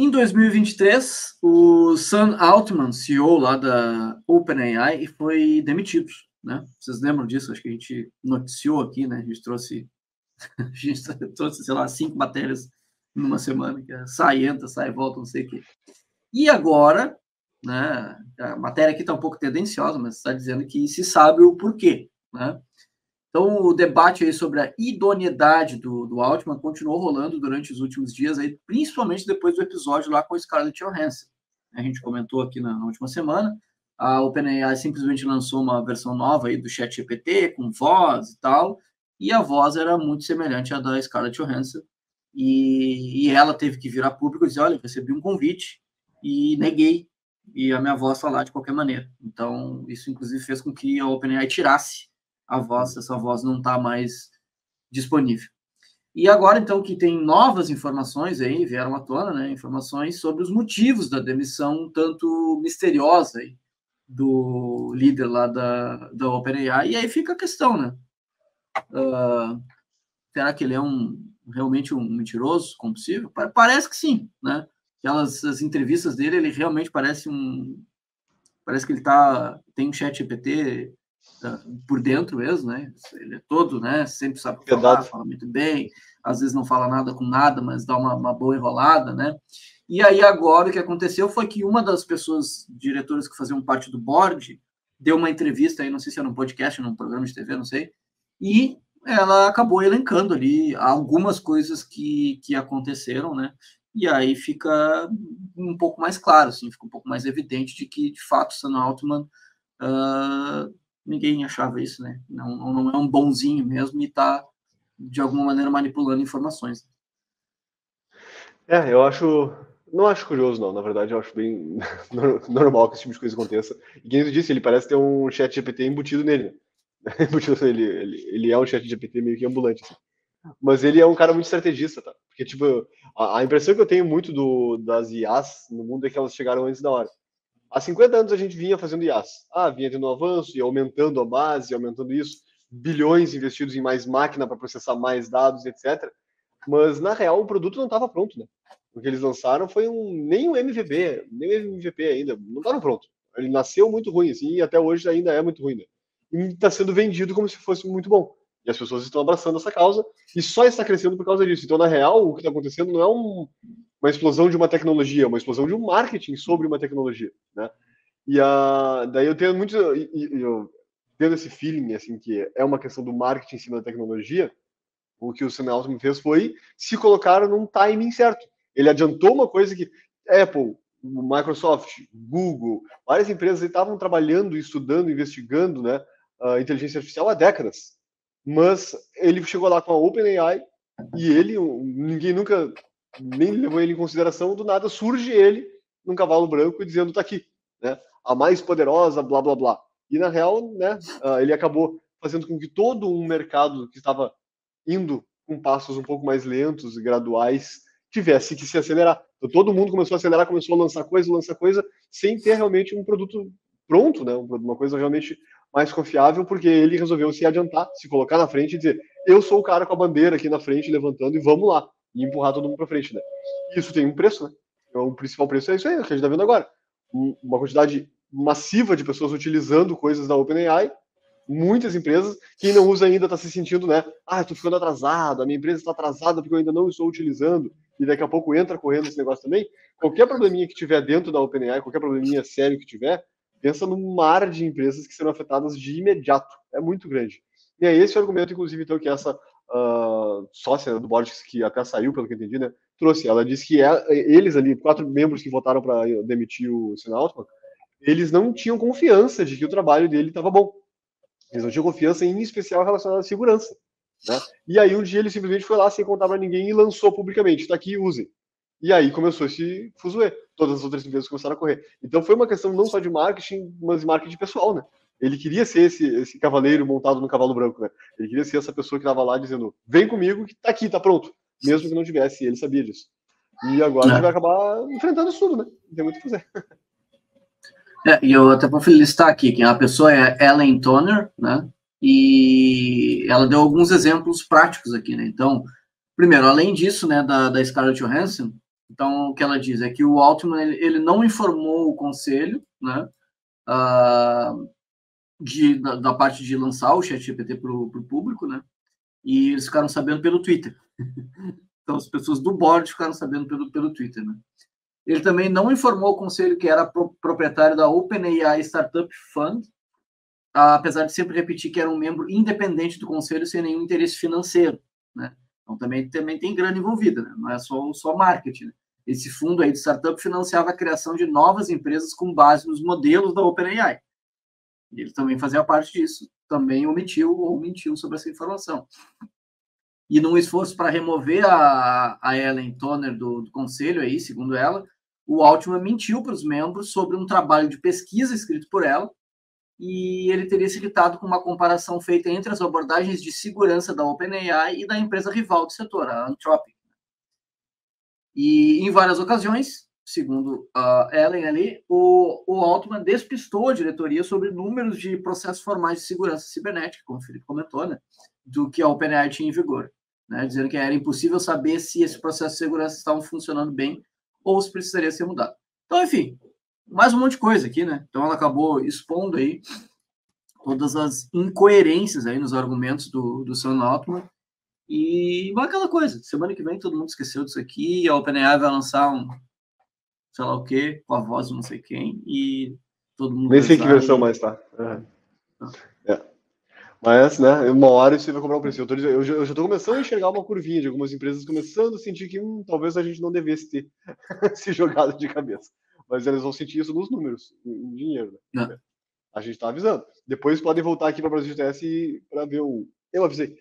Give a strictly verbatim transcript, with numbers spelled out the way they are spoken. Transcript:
Em dois mil e vinte e três, o Sam Altman, C E O lá da OpenAI, foi demitido, né? Vocês lembram disso? Acho que a gente noticiou aqui, né? A gente trouxe, a gente trouxe sei lá, cinco matérias numa semana, que é sai, entra, sai, volta, não sei o quê. E agora, né? A matéria aqui está um pouco tendenciosa, mas está dizendo que se sabe o porquê, né? Então, o debate aí sobre a idoneidade do, do Altman continuou rolando durante os últimos dias, aí, principalmente depois do episódio lá com a Scarlett Johansson. A gente comentou aqui na, na última semana, a OpenAI simplesmente lançou uma versão nova aí do ChatGPT, com voz e tal, e a voz era muito semelhante à da Scarlett Johansson, e, e ela teve que vir a público e dizer, olha, recebi um convite e neguei, e a minha voz falar de qualquer maneira. Então, isso inclusive fez com que a OpenAI tirasse a voz, essa voz não está mais disponível. E agora, então, que tem novas informações aí, vieram à tona, né, informações sobre os motivos da demissão tanto misteriosa aí, do líder lá da, da OpenAI, e aí fica a questão, né? Uh, será que ele é um realmente um mentiroso, como possível? Parece que sim, né? Aquelas as entrevistas dele, ele realmente parece um... Parece que ele tá, tem um ChatGPT por dentro mesmo, né? Ele é todo, né? Sempre sabe falar, fala muito bem, às vezes não fala nada com nada, mas dá uma, uma boa enrolada, né? E aí agora o que aconteceu foi que uma das pessoas, diretoras que faziam parte do board, deu uma entrevista aí, não sei se era um podcast, num programa de T V, não sei, e ela acabou elencando ali algumas coisas que, que aconteceram, né? E aí fica um pouco mais claro, assim, fica um pouco mais evidente de que, de fato, Sam Altman uh, ninguém achava isso, né? Não, não é um bonzinho mesmo e está, de alguma maneira, manipulando informações. É, eu acho... Não acho curioso, não. Na verdade, eu acho bem normal que esse tipo de coisa aconteça. E quem disse, ele parece ter um chat G P T embutido nele. Embutido nele. Ele, ele é um chat G P T meio que ambulante, assim. Mas ele é um cara muito estrategista, tá? Porque, tipo, a, a impressão que eu tenho muito do, das I As no mundo é que elas chegaram antes da hora. Há cinquenta anos a gente vinha fazendo I As. Ah, vinha tendo um avanço e aumentando a base, aumentando isso, bilhões investidos em mais máquina para processar mais dados, etcétera. Mas, na real, o produto não estava pronto, né? O que eles lançaram foi um, nem um M V P, nem um M V P ainda, não estava pronto. Ele nasceu muito ruim, assim, e até hoje ainda é muito ruim, né? E está sendo vendido como se fosse muito bom. E as pessoas estão abraçando essa causa e só está crescendo por causa disso. Então, na real, o que está acontecendo não é um, uma explosão de uma tecnologia, é uma explosão de um marketing sobre uma tecnologia, né? E a, daí eu tenho muito... Eu tendo esse feeling, assim, que é uma questão do marketing em cima da tecnologia, o que o Sam Altman fez foi se colocar num timing certo. Ele adiantou uma coisa que Apple, Microsoft, Google, várias empresas estavam trabalhando, estudando, investigando, né, a inteligência artificial há décadas. Mas ele chegou lá com a OpenAI e ele, ninguém nunca nem levou ele em consideração, do nada surge ele num cavalo branco dizendo, tá aqui, né, a mais poderosa, blá, blá, blá. E na real, né, ele acabou fazendo com que todo um mercado que estava indo com passos um pouco mais lentos e graduais tivesse que se acelerar. Então, todo mundo começou a acelerar, começou a lançar coisa, lançar coisa, sem ter realmente um produto pronto, né, uma coisa realmente... mais confiável, porque ele resolveu se adiantar, se colocar na frente e dizer, eu sou o cara com a bandeira aqui na frente, levantando, e vamos lá, e empurrar todo mundo para frente, né? E isso tem um preço, né? Então, o principal preço é isso aí, que a gente está vendo agora. Uma quantidade massiva de pessoas utilizando coisas da OpenAI, muitas empresas, quem não usa ainda está se sentindo, né? Ah, estou ficando atrasado, a minha empresa está atrasada porque eu ainda não estou utilizando, e daqui a pouco entra correndo esse negócio também. Qualquer probleminha que tiver dentro da OpenAI, qualquer probleminha sério que tiver, pensa no mar de empresas que serão afetadas de imediato. É muito grande. E é esse o argumento, inclusive, então, que essa uh, sócia do board, que até saiu, pelo que eu entendi, né, trouxe. Ela disse que é, eles ali, quatro membros que votaram para demitir o Sam Altman, eles não tinham confiança de que o trabalho dele estava bom. Eles não tinham confiança, em especial, relacionada à segurança, né? E aí, um dia, ele simplesmente foi lá, sem contar para ninguém, e lançou publicamente. Está aqui, usem. E aí começou esse fuzuê. Todas as outras empresas começaram a correr. Então foi uma questão não só de marketing, mas de marketing pessoal, né? Ele queria ser esse, esse cavaleiro montado no cavalo branco, né? Ele queria ser essa pessoa que estava lá dizendo, vem comigo que tá aqui, tá pronto. Mesmo que não tivesse, ele sabia disso. E agora é. Ele vai acabar enfrentando isso tudo, né? Não tem muito o que fazer. É, e eu até vou listar aqui, que a pessoa é Ellen Toner, né? E ela deu alguns exemplos práticos aqui, né? Então, primeiro, além disso, né, da, da Scarlett Johansson, Então, o que ela diz é que o Altman ele, ele não informou o conselho, né, uh, de, da, da parte de lançar o ChatGPT para o público, né, e eles ficaram sabendo pelo Twitter. Então, as pessoas do board ficaram sabendo pelo, pelo Twitter, né. Ele também não informou o conselho que era pro, proprietário da OpenAI Startup Fund, apesar de sempre repetir que era um membro independente do conselho sem nenhum interesse financeiro, né. Então, também, também tem grana envolvida, né? Não é só, só marketing, né? Esse fundo aí de startup financiava a criação de novas empresas com base nos modelos da OpenAI. Ele também fazia parte disso, também omitiu ou mentiu sobre essa informação. E num esforço para remover a, a Ellen Toner do, do conselho, aí, segundo ela, o Altman mentiu para os membros sobre um trabalho de pesquisa escrito por ela, e ele teria se irritado com uma comparação feita entre as abordagens de segurança da OpenAI e da empresa rival do setor, a Anthropic. E em várias ocasiões, segundo a Ellen ali, o, o Altman despistou a diretoria sobre números de processos formais de segurança cibernética, como o Felipe comentou, né, do que a OpenAI tinha em vigor, né, dizendo que era impossível saber se esse processo de segurança estava funcionando bem ou se precisaria ser mudado. Então, enfim... mais um monte de coisa aqui, né? Então, ela acabou expondo aí todas as incoerências aí nos argumentos do, do Sam Altman. E vai aquela coisa, semana que vem todo mundo esqueceu disso aqui, e a OpenAI vai lançar um, sei lá o quê, com a voz de não sei quem, e todo mundo... Nem sei que versão e... mais tá. É. Ah. É. Mas, né, uma hora você vai comprar um preço. Eu, tô, eu, já, eu já tô começando a enxergar uma curvinha de algumas empresas começando a sentir que hum, talvez a gente não devesse ter se jogado de cabeça. Mas eles vão sentir isso nos números, em dinheiro, né? A gente tá avisando. Depois podem voltar aqui para o Brasil T S para ver o... Eu avisei.